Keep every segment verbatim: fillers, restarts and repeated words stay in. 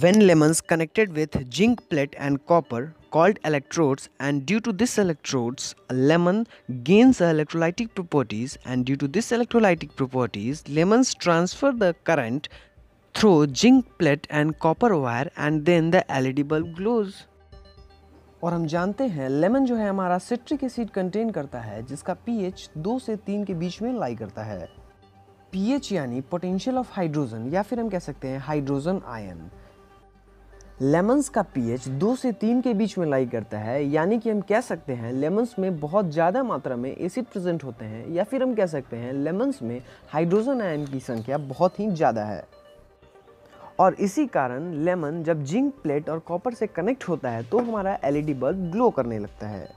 when lemons connected with zinc plate and copper called electrodes, and due to this electrodes a lemon gains electrolytic properties, and due to this electrolytic properties lemons transfer the current through zinc plate and copper wire, and then the L E D bulb glows. और हम जानते हैं lemon जो है हमारा citric acid contain करता है जिसका पीएच दो से तीन के बीच में लाई करता है। पीएच यानी पोटेंशियल ऑफ हाइड्रोजन या फिर हम कह सकते हैं हाइड्रोजन आयन। लेमन्स का पीएच दो से तीन के बीच में लाई करता है, यानी कि हम कह सकते हैं लेमन्स में बहुत ज़्यादा मात्रा में एसिड प्रेजेंट होते हैं, या फिर हम कह सकते हैं लेमन्स में हाइड्रोजन आयन की संख्या बहुत ही ज़्यादा है। और इसी कारण लेमन जब जिंक प्लेट और कॉपर से कनेक्ट होता है तो हमारा एलईडी बल्ब ग्लो करने लगता है।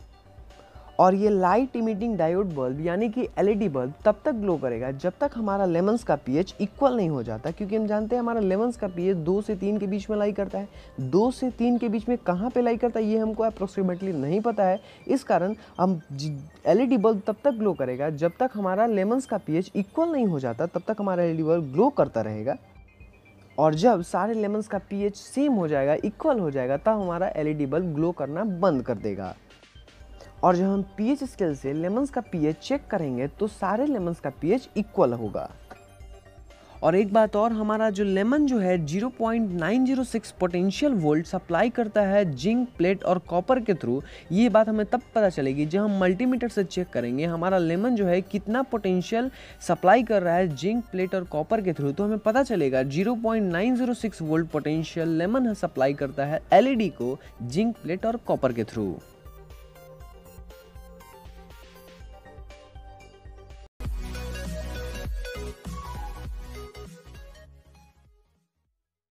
और ये लाइट इमिटिंग डायोड बल्ब यानी कि एलईडी बल्ब तब तक ग्लो करेगा जब तक हमारा लेमन्स का पीएच इक्वल नहीं हो जाता, क्योंकि हम जानते हैं हमारा लेमन्स का पीएच दो से तीन के बीच में लाई करता है। दो से तीन के बीच में कहाँ पे लाई करता है ये हमको अप्रोक्सीमेटली नहीं पता है, इस कारण हम एलईडी बल्ब तब तक ग्लो करेगा जब तक हमारा लेमन्स का पीएच इक्वल नहीं हो जाता, तब तक हमारा एलईडी बल्ब ग्लो करता रहेगा। और जब सारे लेमन्स का पीएच सेम हो जाएगा, इक्वल हो जाएगा, तब हमारा एलईडी बल्ब ग्लो करना बंद कर देगा। और जब हम पीएच स्केल से लेमन्स का पीएच चेक करेंगे तो सारे लेमन्स का पीएच इक्वल होगा। और एक बात और, हमारा जो लेमन जो है zero point nine zero six potential volt supply करता है जिंक प्लेट और कॉपर के थ्रू। ये बात हमें तब पता चलेगी जब हम मल्टीमीटर से चेक करेंगे हमारा लेमन जो है कितना पोटेंशियल सप्लाई कर रहा है जिंक प्लेट और कॉपर के थ्रू, तो हमें पता चलेगा zero point nine zero six volt potential lemon supply करता है एलईडी को जिंक प्लेट और कॉपर के थ्रू।